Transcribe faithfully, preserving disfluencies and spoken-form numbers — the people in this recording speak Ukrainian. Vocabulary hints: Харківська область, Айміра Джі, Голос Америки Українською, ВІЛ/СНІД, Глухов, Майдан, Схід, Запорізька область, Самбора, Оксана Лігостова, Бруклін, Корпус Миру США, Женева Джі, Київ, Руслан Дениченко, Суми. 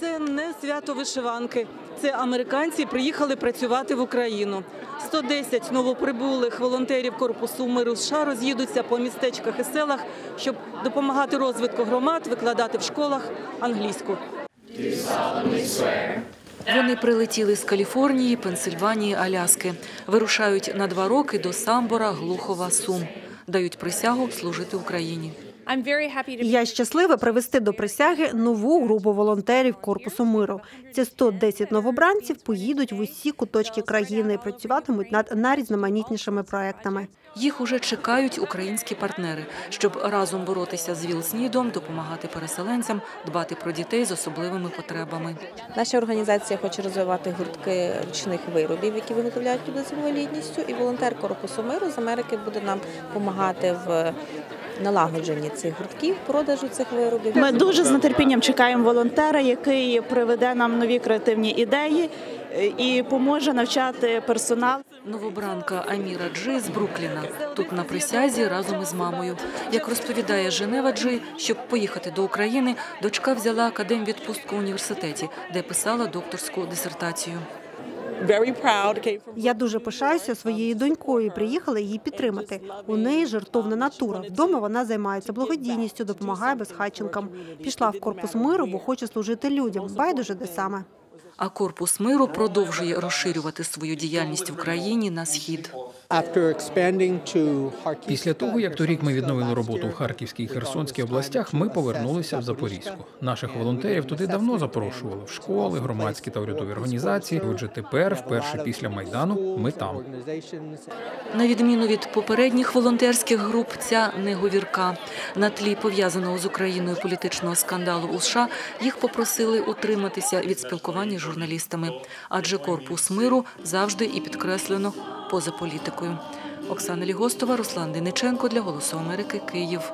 Це не свято вишиванки. Це американці приїхали працювати в Україну. сто десять новоприбулих волонтерів Корпусу Миру США роз'їдуться по містечках і селах, щоб допомагати розвитку громад, викладати в школах англійську. Вони прилетіли з Каліфорнії, Пенсильванії, Аляски. Вирушають на два роки до Самбора, Глухова, Сум. Дають присягу служити Україні. Я щаслива привести до присяги нову групу волонтерів Корпусу Миру. Ці сто десять новобранців поїдуть в усі куточки країни і працюватимуть над найрізноманітнішими проектами. Їх уже чекають українські партнери, щоб разом боротися з ВІЛ/СНІДом, допомагати переселенцям, дбати про дітей з особливими потребами. Наша організація хоче розвивати гуртки ручних виробів, які виготовляють люди з інвалідністю, і волонтер Корпусу Миру з Америки буде нам допомагати в налагодженні цих гуртків, продажу цих виробів. Ми дуже з нетерпінням чекаємо волонтера, який приведе нам нові креативні ідеї і поможе навчати персонал. Новобранка Айміра Джі з Брукліна. Тут на присязі разом із мамою. Як розповідає Женева Джі, щоб поїхати до України, дочка взяла академвідпустку в університеті, де писала докторську дисертацію. Я дуже пишаюся своєю донькою, приїхала її підтримати. У неї жертовна натура. Вдома вона займається благодійністю, допомагає безхатченкам. Пішла в Корпус Миру, бо хоче служити людям. Байдуже де саме. А Корпус Миру продовжує розширювати свою діяльність в країні на схід. Після того, як торік ми відновили роботу в Харківській і Херсонській областях, ми повернулися в Запорізьку. Наших волонтерів туди давно запрошували – в школи, громадські та урядові організації. Отже, тепер, вперше після Майдану, ми там. На відміну від попередніх волонтерських груп, ця не говірка. На тлі пов'язаного з Україною політичного скандалу у США їх попросили утриматися від спілкування з журналістами. Адже Корпус Миру завжди і підкреслено – поза політикою. Оксана Лігостова, Руслан Дениченко для «Голосу Америки», Київ.